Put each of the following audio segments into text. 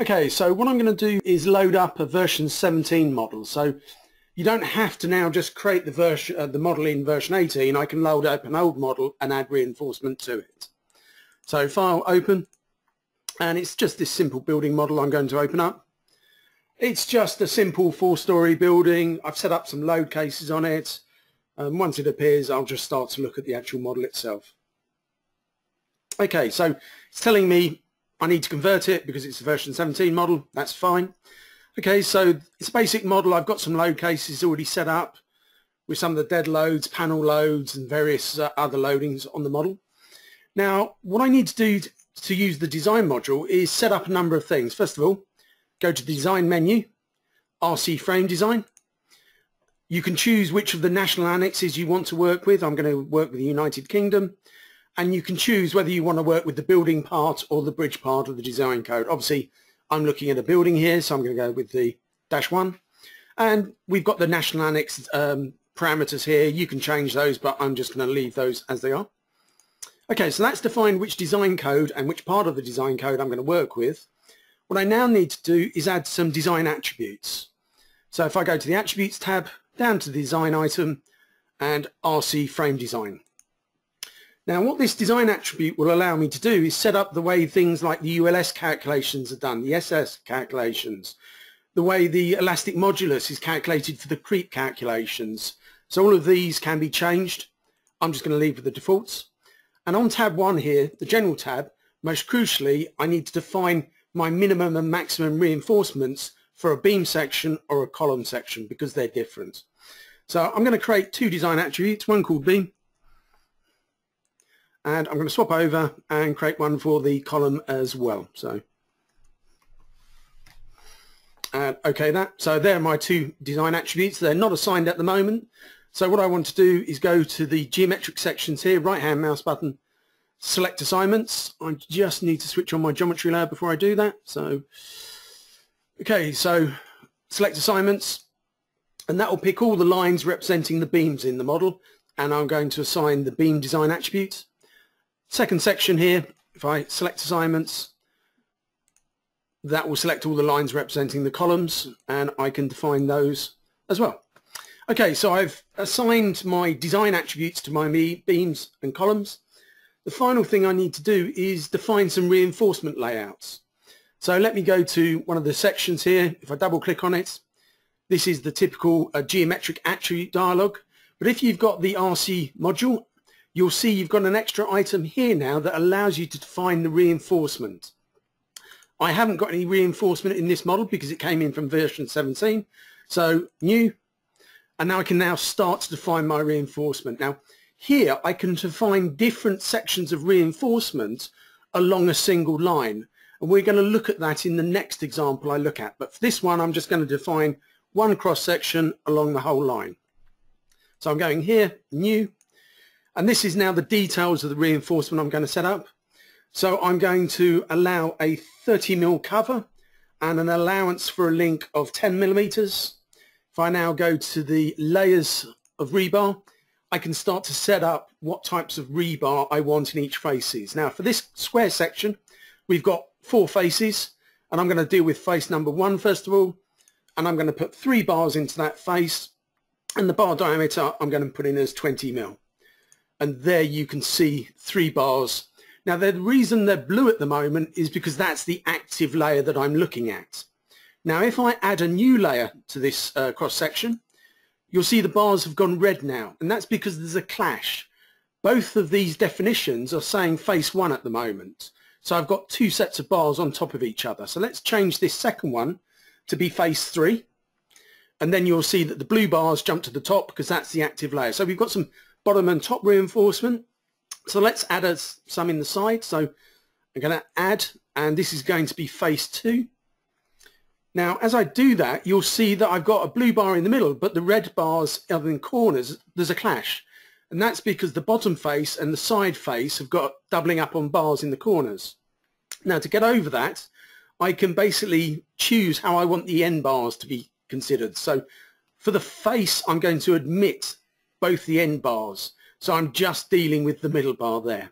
Okay, so what I'm going to do is load up a version 17 model. So you don't have to now just create the version, the model in version 18. I can load up an old model and add reinforcement to it. So file, open, and it's just this simple building model I'm going to open up. It's just a simple four-storey building. I've set up some load cases on it. Once it appears, I'll just start to look at the actual model itself. Okay, so it's telling me I need to convert it because it's a version 17 model. That's fine. Okay, so it's a basic model. I've got some load cases already set up with some of the dead loads, panel loads, and various other loadings on the model. Now, what I need to do to use the design module is set up a number of things. First of all, go to the design menu, RC frame design. You can choose which of the national annexes you want to work with. I'm going to work with the United Kingdom. And you can choose whether you want to work with the building part or the bridge part of the design code. Obviously, I'm looking at a building here, so I'm going to go with the -1. And we've got the national annex parameters here. You can change those, but I'm just going to leave those as they are. Okay, so that's defined which design code and which part of the design code I'm going to work with. What I now need to do is add some design attributes. So if I go to the Attributes tab, down to the Design item, and RC Frame Design. Now what this design attribute will allow me to do is set up the way things like the ULS calculations are done, the SS calculations, the way the elastic modulus is calculated for the creep calculations. So all of these can be changed. I'm just going to leave with the defaults. And on tab 1 here, the general tab, most crucially, I need to define my minimum and maximum reinforcements for a beam section or a column section because they're different. So I'm going to create two design attributes, one called beam, and I'm going to swap over and create one for the column as well. So, and okay that. So there are my two design attributes. They're not assigned at the moment. So what I want to do is go to the geometric sections here, right-hand mouse button, select assignments. I just need to switch on my geometry layer before I do that. So, okay, so select assignments, and that will pick all the lines representing the beams in the model, and I'm going to assign the beam design attributes. Second section here, if I select assignments, that will select all the lines representing the columns, and I can define those as well. Okay, so I've assigned my design attributes to my beams and columns. The final thing I need to do is define some reinforcement layouts. So let me go to one of the sections here. If I double click on it, this is the typical geometric attribute dialog. But if you've got the RC module, you'll see you've got an extra item here now that allows you to define the reinforcement. I haven't got any reinforcement in this model because it came in from version 17. So new, and now I can start to define my reinforcement. Now here I can define different sections of reinforcement along a single line. And we're going to look at that in the next example I look at. But for this one, I'm just going to define one cross section along the whole line. So I'm going here, new. And this is now the details of the reinforcement I'm going to set up. So I'm going to allow a 30mm cover and an allowance for a link of 10mm. If I now go to the layers of rebar, I can start to set up what types of rebar I want in each faces. Now for this square section, we've got 4 faces, and I'm going to deal with face number 1 first of all, and I'm going to put 3 bars into that face, and the bar diameter I'm going to put in as 20mm. And there you can see 3 bars. Now the reason they're blue at the moment is because that's the active layer that I'm looking at. Now if I add a new layer to this cross section, you'll see the bars have gone red now, and that's because there's a clash. Both of these definitions are saying face 1 at the moment. So I've got 2 sets of bars on top of each other. So let's change this second one to be face 3, and then you'll see that the blue bars jump to the top because that's the active layer. So we've got some bottom and top reinforcement. So let's add some in the side. So I'm going to add, and this is going to be face 2. Now as I do that, you'll see that I've got a blue bar in the middle, but the red bars other than corners, there's a clash. And that's because the bottom face and the side face have got doubling up on bars in the corners. Now to get over that, I can basically choose how I want the end bars to be considered. So for the face, I'm going to admit both the end bars, so I'm just dealing with the middle bar there.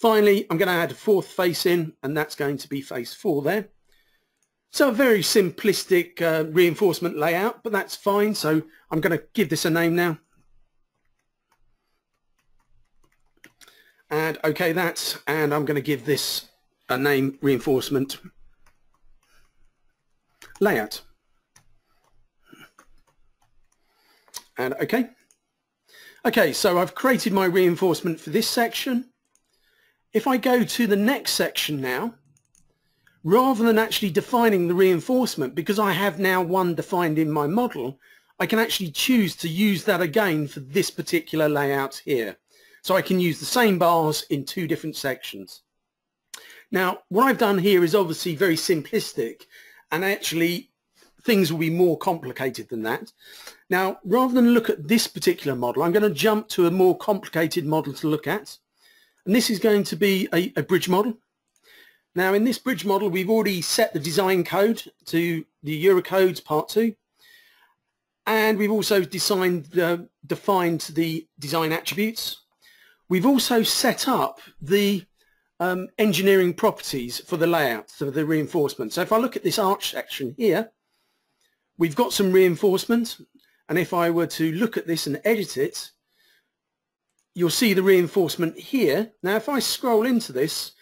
Finally, I'm going to add a 4th face in, and that's going to be face 4 there. So a very simplistic reinforcement layout, but that's fine. So I'm going to give this a name now. And OK, that's, and I'm going to give this a name, reinforcement layout. And OK. OK, so I've created my reinforcement for this section. If I go to the next section now, rather than actually defining the reinforcement, because I have now one defined in my model, I can actually choose to use that again for this particular layout here. So I can use the same bars in two different sections. Now, what I've done here is obviously very simplistic, and actually things will be more complicated than that. Now, rather than look at this particular model, I'm going to jump to a more complicated model to look at. And this is going to be a bridge model. Now, in this bridge model, we've already set the design code to the Eurocodes Part 2. And we've also defined the design attributes. We've also set up the engineering properties for the layout, for the reinforcement. So if I look at this arch section here, we've got some reinforcement. And if I were to look at this and edit it, you'll see the reinforcement here. Now, if I scroll into this,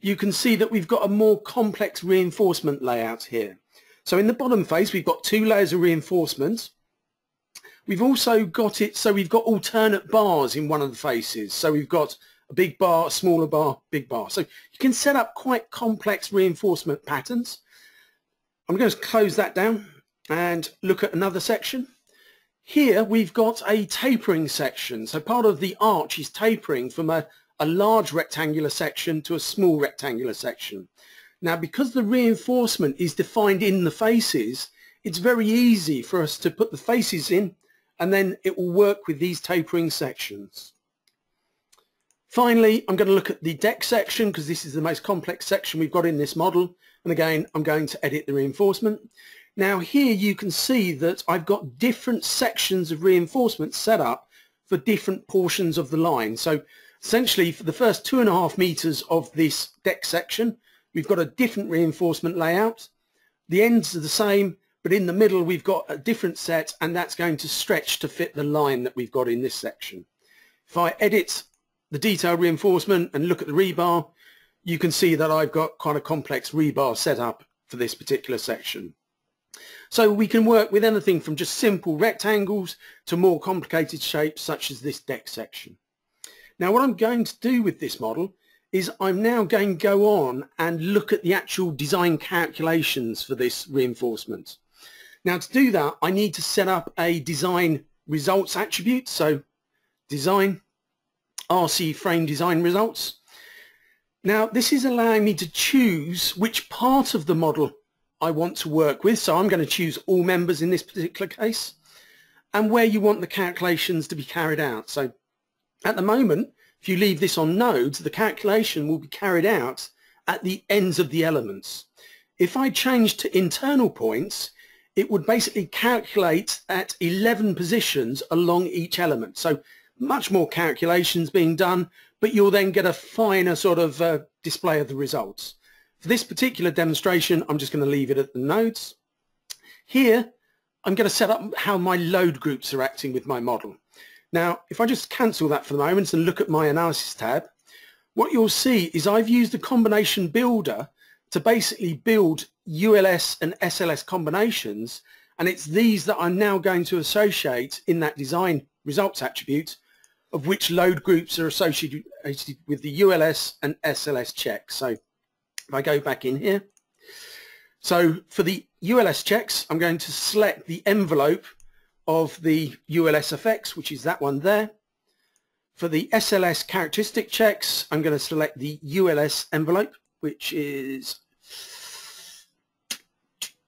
you can see that we've got a more complex reinforcement layout here. So in the bottom face, we've got two layers of reinforcement. We've also got it, so we've got alternate bars in one of the faces. So we've got a big bar, a smaller bar, big bar. So you can set up quite complex reinforcement patterns. I'm going to close that down and look at another section. Here we've got a tapering section. So part of the arch is tapering from a large rectangular section to a small rectangular section. Now, because the reinforcement is defined in the faces, it's very easy for us to put the faces in, and then it will work with these tapering sections. Finally, I'm going to look at the deck section, because this is the most complex section we've got in this model. And again, I'm going to edit the reinforcement. Now, here you can see that I've got different sections of reinforcement set up for different portions of the line. So essentially, for the first 2.5 meters of this deck section, we've got a different reinforcement layout. The ends are the same, but in the middle we've got a different set, and that's going to stretch to fit the line that we've got in this section. If I edit the detailed reinforcement and look at the rebar, you can see that I've got quite a complex rebar set up for this particular section. So we can work with anything from just simple rectangles to more complicated shapes such as this deck section. Now, what I'm going to do with this model is I'm now going to go on and look at the actual design calculations for this reinforcement. Now, to do that, I need to set up a design results attribute. So design RC frame design results. Now, this is allowing me to choose which part of the model I want to work with. So I'm going to choose all members in this particular case, and where you want the calculations to be carried out. So at the moment, if you leave this on nodes, the calculation will be carried out at the ends of the elements. If I change to internal points, it would basically calculate at 11 positions along each element. So much more calculations being done, but you'll then get a finer sort of display of the results. For this particular demonstration, I'm just going to leave it at the nodes. Here, I'm going to set up how my load groups are acting with my model. Now, if I just cancel that for the moment and look at my analysis tab, what you'll see is I've used the combination builder to basically build ULS and SLS combinations, and it's these that I'm now going to associate in that design results attribute, of which load groups are associated with the ULS and SLS checks. So if I go back in here, so for the ULS checks, I'm going to select the envelope of the ULS effects, which is that one there. For the SLS characteristic checks, I'm going to select the ULS envelope, which is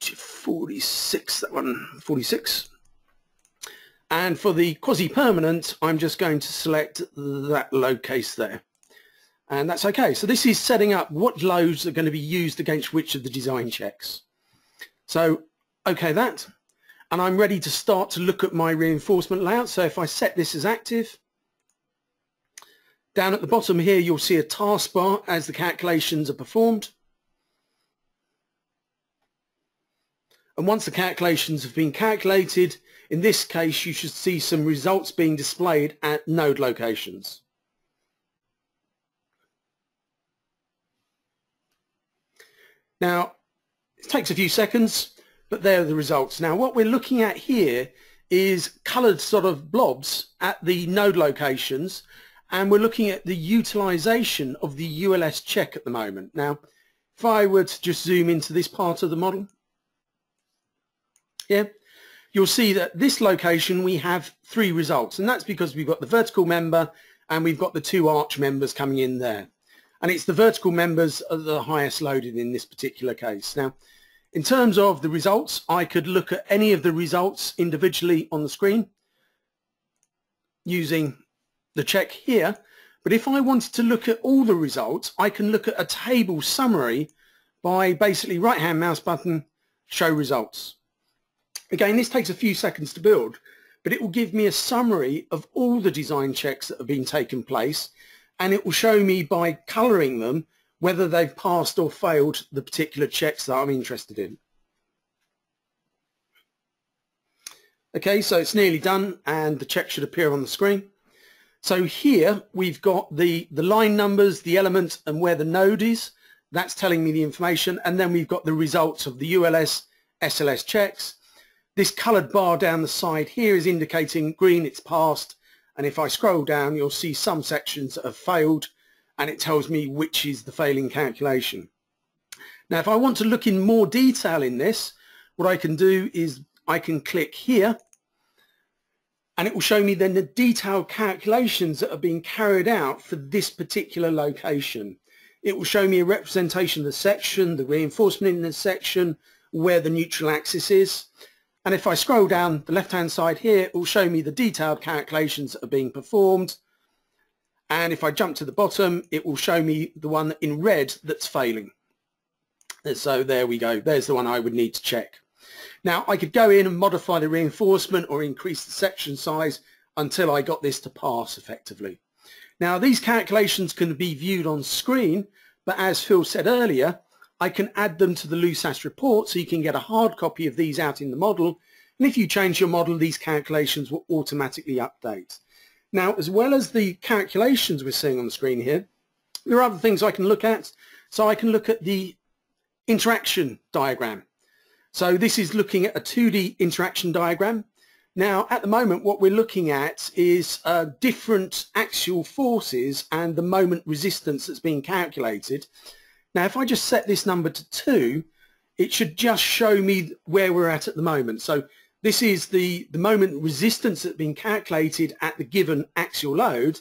46, that one, 46. And for the quasi-permanent, I'm just going to select that load case there. And that's okay. So this is setting up what loads are going to be used against which of the design checks. So, okay, that. And I'm ready to start to look at my reinforcement layout. So if I set this as active, down at the bottom here, you'll see a taskbar as the calculations are performed. And once the calculations have been calculated, in this case you should see some results being displayed at node locations. Now, it takes a few seconds, but there are the results. Now, what we're looking at here is coloured sort of blobs at the node locations, and we're looking at the utilisation of the ULS check at the moment. Now, if I were to just zoom into this part of the model, yeah, you'll see that this location we have three results, and that's because we've got the vertical member and we've got the two arch members coming in there. And it's the vertical members that are the highest loaded in this particular case. Now, in terms of the results, I could look at any of the results individually on the screen using the check here. But if I wanted to look at all the results, I can look at a table summary by basically right-hand mouse button, show results. Again, this takes a few seconds to build, but it will give me a summary of all the design checks that have been taking place, and it will show me by colouring them whether they've passed or failed the particular checks that I'm interested in. Okay, so it's nearly done and the check should appear on the screen. So here we've got the line numbers, the element and where the node is. That's telling me the information, and then we've got the results of the ULS, SLS checks. This coloured bar down the side here is indicating green, it's passed. And if I scroll down, you'll see some sections that have failed, and it tells me which is the failing calculation. Now, if I want to look in more detail in this, what I can do is I can click here, and it will show me then the detailed calculations that have been carried out for this particular location. It will show me a representation of the section, the reinforcement in the section, where the neutral axis is. And if I scroll down the left-hand side here, it will show me the detailed calculations that are being performed. And if I jump to the bottom, it will show me the one in red that's failing. And so there we go. There's the one I would need to check. Now, I could go in and modify the reinforcement or increase the section size until I got this to pass effectively. Now, these calculations can be viewed on screen, but as Phil said earlier, I can add them to the LUSAS report, so you can get a hard copy of these out in the model. And if you change your model, these calculations will automatically update. Now, as well as the calculations we're seeing on the screen here, there are other things I can look at. So I can look at the interaction diagram. So this is looking at a 2D interaction diagram. Now, at the moment, what we're looking at is different axial forces and the moment resistance that's being calculated. Now, if I just set this number to 2, it should just show me where we're at the moment. So this is the moment resistance that's been calculated at the given axial load,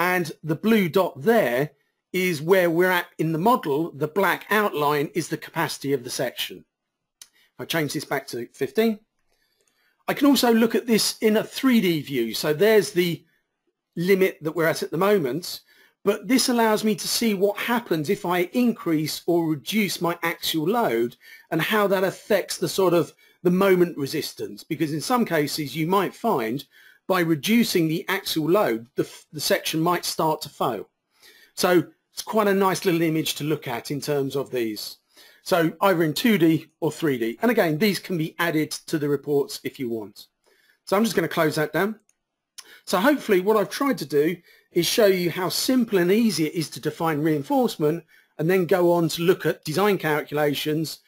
and the blue dot there is where we're at in the model. The black outline is the capacity of the section. If I change this back to 15, I can also look at this in a 3D view. So there's the limit that we're at the moment. But this allows me to see what happens if I increase or reduce my axial load and how that affects the sort of the moment resistance. Because in some cases you might find by reducing the axial load, the section might start to fail. So it's quite a nice little image to look at in terms of these. So either in 2D or 3D. And again, these can be added to the reports if you want. So I'm just going to close that down. So hopefully what I've tried to do is show you how simple and easy it is to define reinforcement and then go on to look at design calculations